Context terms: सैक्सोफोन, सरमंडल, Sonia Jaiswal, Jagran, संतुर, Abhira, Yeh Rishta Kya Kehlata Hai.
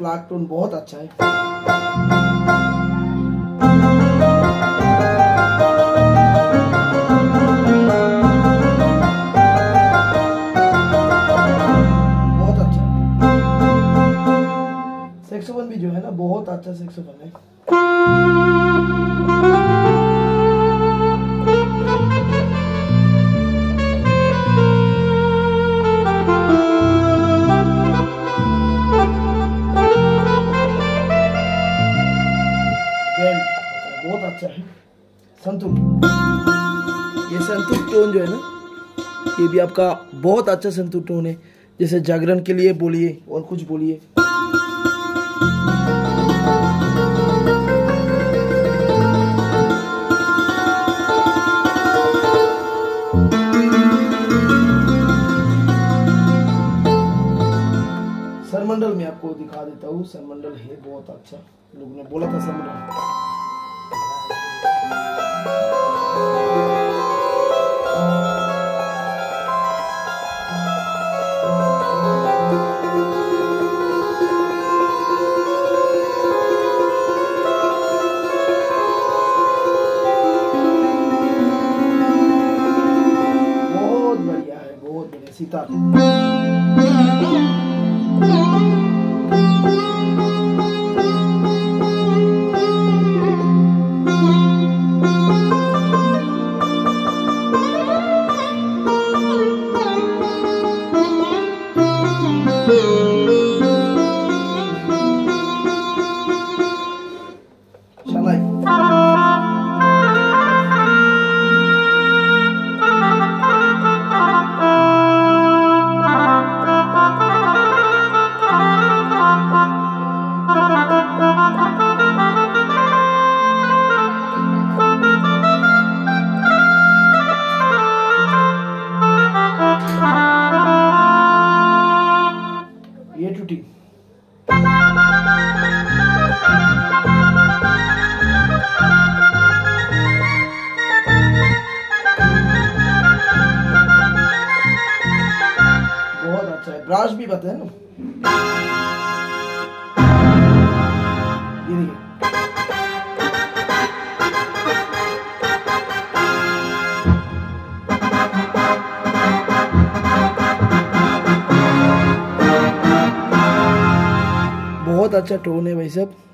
Flat tone बहुत अच्छा है। सैक्सोफोन भी जो है ना बहुत अच्छा सैक्सोफोन है। बहुत अच्छा है संतुर। ये संतुर टोन जो है ना, ये भी आपका बहुत अच्छा संतुर टोन है। जैसे जागरण के लिए बोलिए और कुछ बोलिए, सरमंडल में आपको दिखा देता हूँ। सरमंडल है बहुत अच्छा, लोगों ने बोला था सरमंडल बहुत बढ़िया है, बहुत बढ़िया सितार। ब्राश भी बताए ना, ये देखिए बहुत अच्छा टोन है भाई साहब।